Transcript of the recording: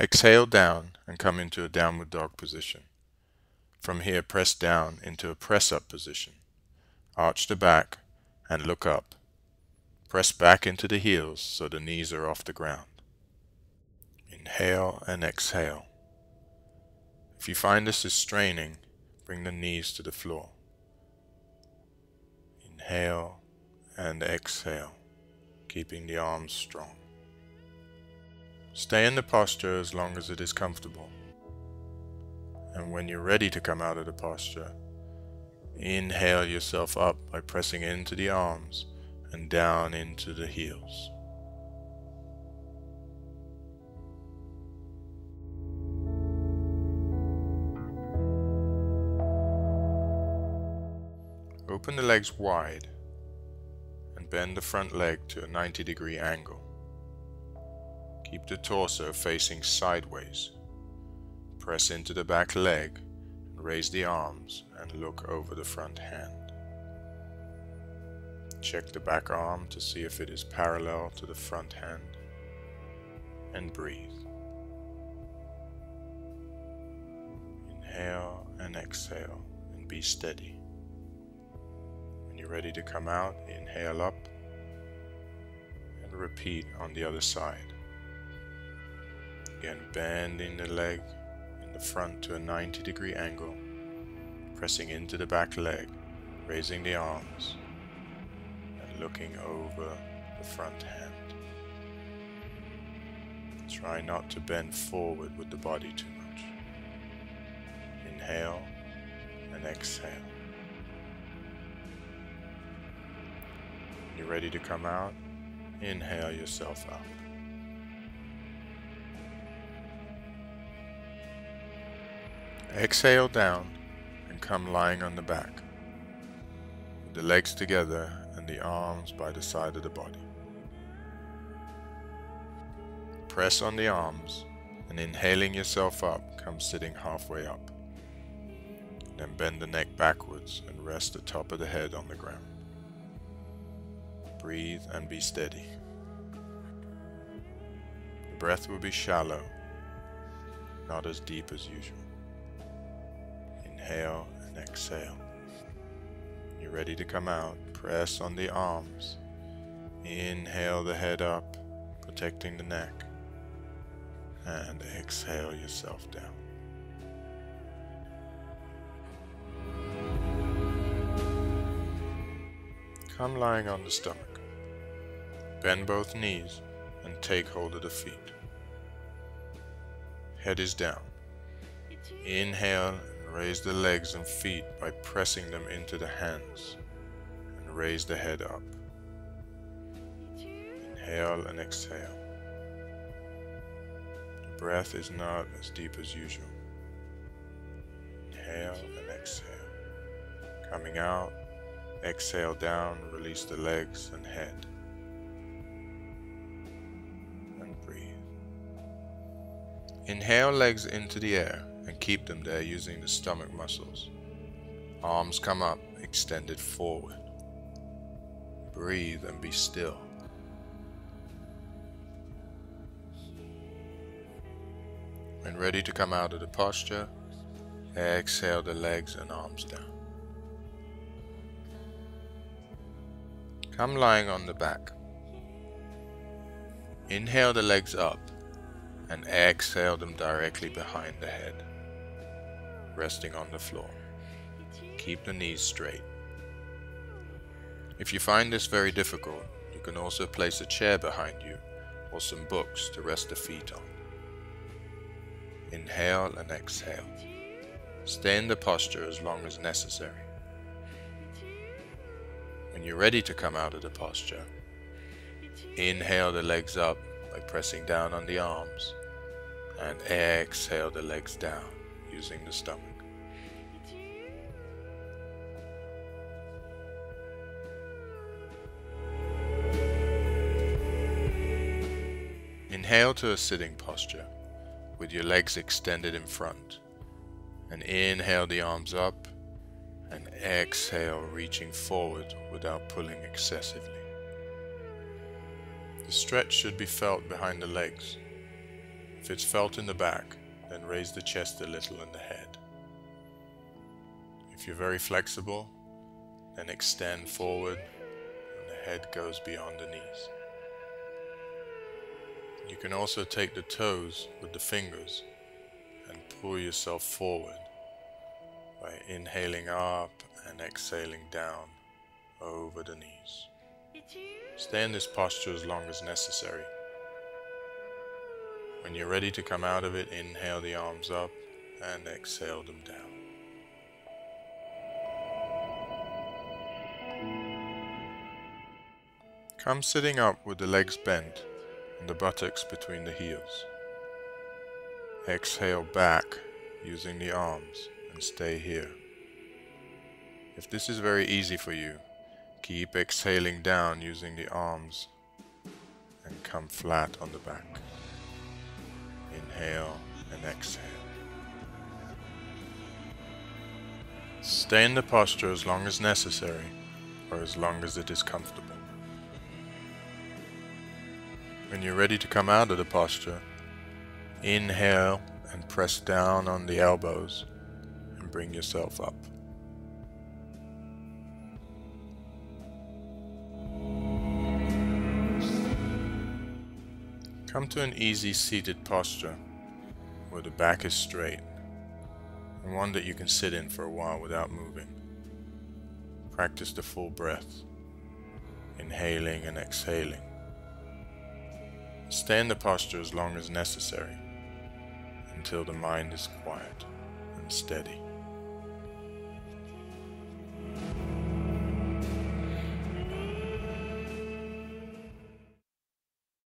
Exhale down and come into a downward dog position. From here, press down into a press-up position. Arch the back and look up. Press back into the heels so the knees are off the ground. Inhale and exhale. If you find this is straining, bring the knees to the floor. Inhale and exhale, keeping the arms strong. Stay in the posture as long as it is comfortable. And when you're ready to come out of the posture, inhale yourself up by pressing into the arms and down into the heels. Open the legs wide and bend the front leg to a 90-degree angle. Keep the torso facing sideways. Press into the back leg, raise the arms, and look over the front hand. Check the back arm to see if it is parallel to the front hand, and breathe. Inhale and exhale, and be steady. When you're ready to come out, inhale up, and repeat on the other side. Again, bending the leg, the front to a 90-degree angle, pressing into the back leg, raising the arms, and looking over the front hand. Try not to bend forward with the body too much. Inhale and exhale. When you're ready to come out, inhale yourself up. Exhale down and come lying on the back, with the legs together and the arms by the side of the body. Press on the arms and inhaling yourself up, come sitting halfway up. Then bend the neck backwards and rest the top of the head on the ground. Breathe and be steady. The breath will be shallow, not as deep as usual. Inhale and exhale. When you're ready to come out, press on the arms. Inhale the head up, protecting the neck. And exhale yourself down. Come lying on the stomach. Bend both knees and take hold of the feet. Head is down. Inhale. Raise the legs and feet by pressing them into the hands and raise the head up. Inhale and exhale. The breath is not as deep as usual. Inhale and exhale. Coming out, exhale down, release the legs and head. And breathe. Inhale legs into the air and keep them there using the stomach muscles. Arms come up, extended forward. Breathe and be still. When ready to come out of the posture, exhale the legs and arms down. Come lying on the back. Inhale the legs up and exhale them directly behind the head, resting on the floor. Keep the knees straight. If you find this very difficult, you can also place a chair behind you or some books to rest the feet on. Inhale and exhale. Stay in the posture as long as necessary. When you're ready to come out of the posture, inhale the legs up by pressing down on the arms and exhale the legs down using the stomach. Inhale to a sitting posture with your legs extended in front, and inhale the arms up and exhale reaching forward without pulling excessively. The stretch should be felt behind the legs. Fits felt in the back, then raise the chest a little and the head. If you're very flexible, then extend forward and the head goes beyond the knees. You can also take the toes with the fingers and pull yourself forward by inhaling up and exhaling down over the knees. Stay in this posture as long as necessary. When you're ready to come out of it, inhale the arms up and exhale them down. Come sitting up with the legs bent and the buttocks between the heels. Exhale back using the arms and stay here. If this is very easy for you, keep exhaling down using the arms and come flat on the back. Inhale and exhale. Stay in the posture as long as necessary or as long as it is comfortable. When you're ready to come out of the posture, inhale and press down on the elbows and bring yourself up. Come to an easy seated posture where the back is straight and one that you can sit in for a while without moving. Practice the full breath, inhaling and exhaling. Stay in the posture as long as necessary until the mind is quiet and steady.